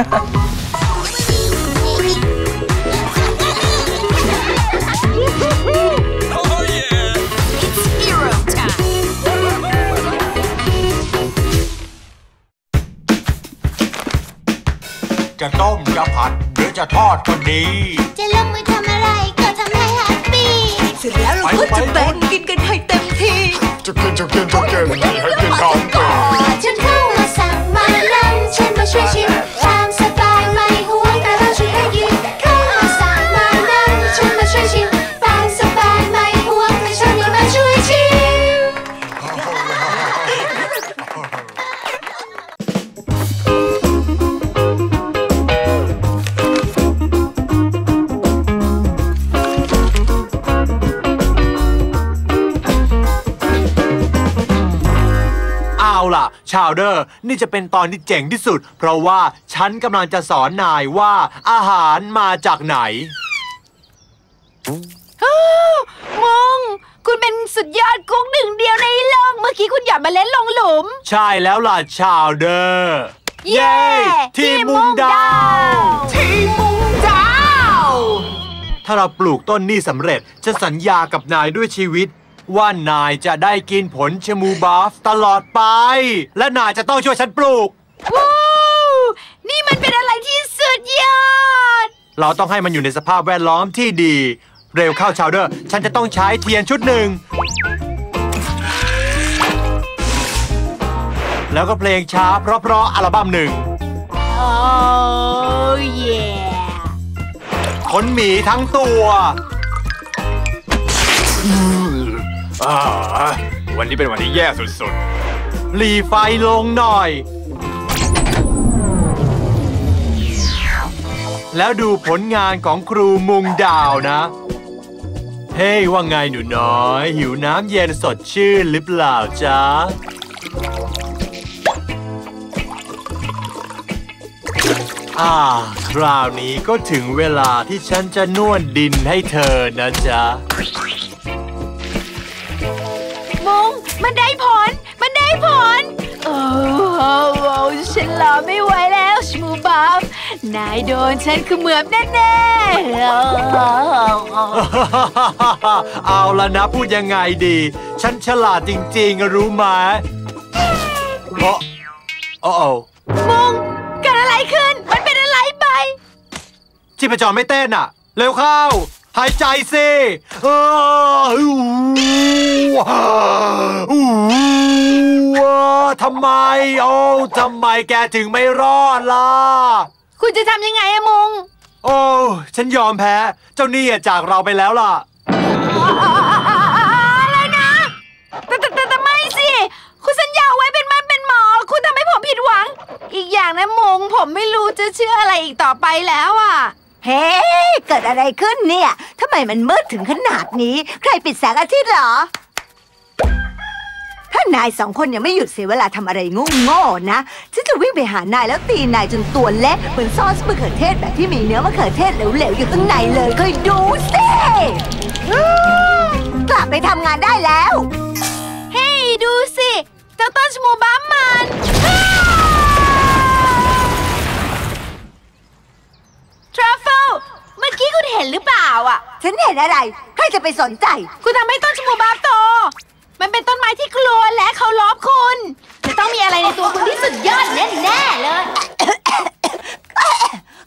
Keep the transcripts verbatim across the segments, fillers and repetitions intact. จะต้มจะผัดหรือจะทอดก็ดีจะลงมือทำอะไรก็ทำให้แฮปปี้เสร็จแล้วเราก็จะแบ่งกินกันให้เต็มที่จะกินจะกินจะกินให้กินก่อนก่อนฉันเข้ามาสั่งมาล้างฉันมาช่วยชิมตามสบายไม่ห่วงแต่เราช่วยกันกินเข้ามาสั่งมาล้างฉันมาช่วยชิมตามสบายไม่ห่วงแต่ฉันมาช่วยชิมชาวเดอร์นี่จะเป็นตอนที่เจ๋งที่สุดเพราะว่าฉันกำลังจะสอนนายว่าอาหารมาจากไหนมงคุณเป็นสุดยอดกุ๊กหนึ่งเดียวในโลกเมื่อกี้คุณหย่อนเมล็ดลงหลุมใช่แล้วล่ะชาวเดอร์เย้ที่มุงดาวที่มุงดาวถ้าเราปลูกต้นนี้สำเร็จจะสัญญากับนายด้วยชีวิตว่านายจะได้กินผลชะมูบาฟตลอดไปและนายจะต้องช่วยฉันปลูกว้าวนี่มันเป็นอะไรที่สุดยอดเราต้องให้มันอยู่ในสภาพแวดล้อมที่ดีเร็วเข้าชาวเดอร์ฉันจะต้องใช้เทียนชุดหนึ่งแล้วก็เพลงช้าเพราะๆอัลบั้มหนึ่ง oh yeah ขนหมีทั้งตัววันนี้เป็นวันที่แย่สุดๆหลีไฟลงหน่อยแล้วดูผลงานของครูมุงดาวนะเฮ้ย ว่าไงหนูน้อยหิวน้ำเย็นสดชื่นหรือเปล่าจ๊ะอ่าคราวนี้ก็ถึงเวลาที่ฉันจะนวดดินให้เธอนะจ๊ะมันได้ผลมันได้ผลโอ้โหฉันรอไม่ไหวแล้วชมูบัฟนายโดนฉันคือเหมือบแน่ๆเอาละนะพูดยังไงดีฉันฉลาดจริงๆรู้ไหมเพราะโอ้โหมึงเกิดอะไรขึ้นมันเป็นอะไรไปชีพจรไม่เต้นอ่ะเร็วเข้าหายใจสิทำไมโอ้ทำไมแกถึงไม่รอดล่ะคุณจะทำยังไงอะมุงโอ้ฉันยอมแพ้เจ้านี่จากเราไปแล้วล่ะอะไรนะแต่แต่แต่ไม่สิคุณสัญญาไว้เป็นมันเป็นหมอคุณทำให้ผมผิดหวังอีกอย่างนะมุงผมไม่รู้จะเชื่ออะไรอีกต่อไปแล้วอะเฮ้เกิดอะไรขึ้นเนี่ยทำไมมันมืดถึงขนาดนี้ใครปิดแสงอาทิตย์หรอถ้านายสองคนยังไม่หยุดเสียเวลาทำอะไรงุ่งโง่นะฉันจะวิ่งไปหานายแล้วตีนายจนตัวเละเหมือนซอสมะเขือเทศแบบที่มีเนื้อมะเขือเทศเหลวๆอยู่ข้างในเลยเคยดูสิกลับไปทำงานได้แล้วเฮ้ดูสิเจ้าต้นชมูบ้ามันทรัฟเฟิลเมื่อกี้คุณเห็นหรือเปล่าอ่ะฉันเห็นอะไรใครจะไปสนใจคุณทำให้ต้นชมูบาฟโตมันเป็นต้นไม้ที่กลัวและเคารพคุณจะต้องมีอะไรในตัวคุณที่สุดยอดแน่ๆเลย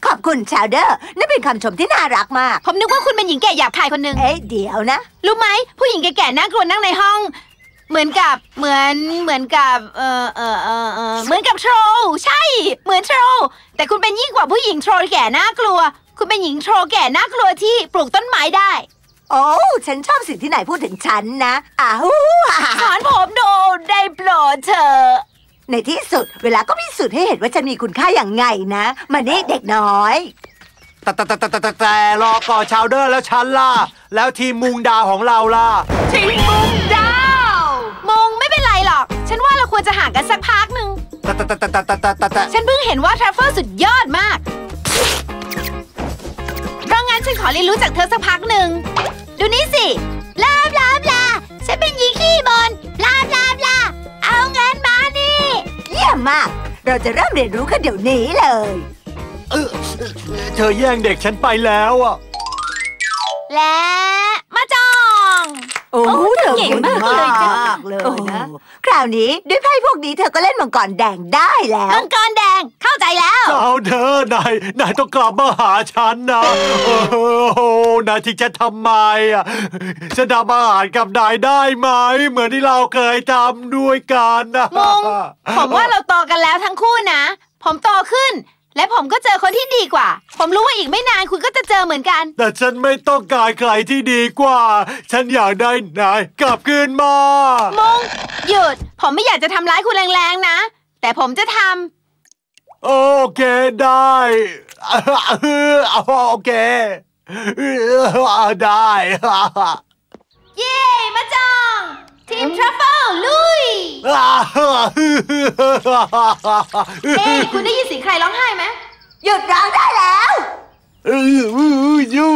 ขอบคุณชาวเดอร์นี่เป็นคำชมที่น่ารักมากผมนึกว่าคุณเป็นหญิงแก่หยาบคายคนหนึ่งเอ๊ะเดี๋ยวนะรู้ไหมผู้หญิงแก่ๆน่ากลัวนั่งในห้องเหมือนกับเหมือนเหมือนกับเออเออเออเออเหมือนกับโทรใช่เหมือนโทรแต่คุณเป็นยิ่งกว่าผู้หญิงโทรแก่น่ากลัวคุณเป็นหญิงโทรแก่น่ากลัวที่ปลูกต้นไม้ได้โอ้ฉันชอบสิ่งที่นายพูดถึงฉันนะอ้าวสอนผมโดได้โปรดเธอในที่สุดเวลาก็พิสูจน์ให้เห็นว่าฉันมีคุณค่าอย่างไงนะมานี่เด็กน้อยแต่แต่แต่แต่แต่แต่รอก่อนชาวเดอร์แล้วฉันล่ะแล้วทีมมุงดาวของเราล่ะทีมมุงดาวฉันว่าเราควรจะห่างกันสักพักหนึ่งฉันเพิ่งเห็นว่าทรัฟเฟิลสุดยอดมากเพราะงั้นฉันขอเรียนรู้จากเธอสักพักหนึ่งดูนี่สิลาบลาบลาฉันเป็นยีขี้บนลาบลาบลาเอาเงินมานี่เยี่ยมมากเราจะเริ่มเรียนรู้กันเดี๋ยวนี้เลย เออเธอแย่งเด็กฉันไปแล้วอ่ะและมาจองโอ้เธอเก่งมากเลยนะคราวนี้ด้วยไพ่พวกนี้เธอก็เล่นมังกรแดงได้แล้วมังกรแดงเข้าใจแล้วเอาเธอนายนายต้องกลับมาหาฉันนะโอ้โหนายทิ้งฉันทำไมอ่ะฉันทำอาหารกับนายได้ไหมเหมือนที่เราเคยทำด้วยกันนะมงผมว่าเราโตกันแล้วทั้งคู่นะผมโตขึ้นและผมก็เจอคนที่ดีกว่าผมรู้ว่าอีกไม่นานคุณก็จะเจอเหมือนกันแต่ฉันไม่ต้องการใครที่ดีกว่าฉันอยากได้นายกลับคืนมามงหยุดผมไม่อยากจะทำร้ายคุณแรงๆนะแต่ผมจะทำโอเคได้โอเคได้เย่มาจองทีมทรัฟเฟิลลุยเฮ้คุณได้ยินเสียงใครร้องไห้ไหมหยุดร้องได้แล้วยู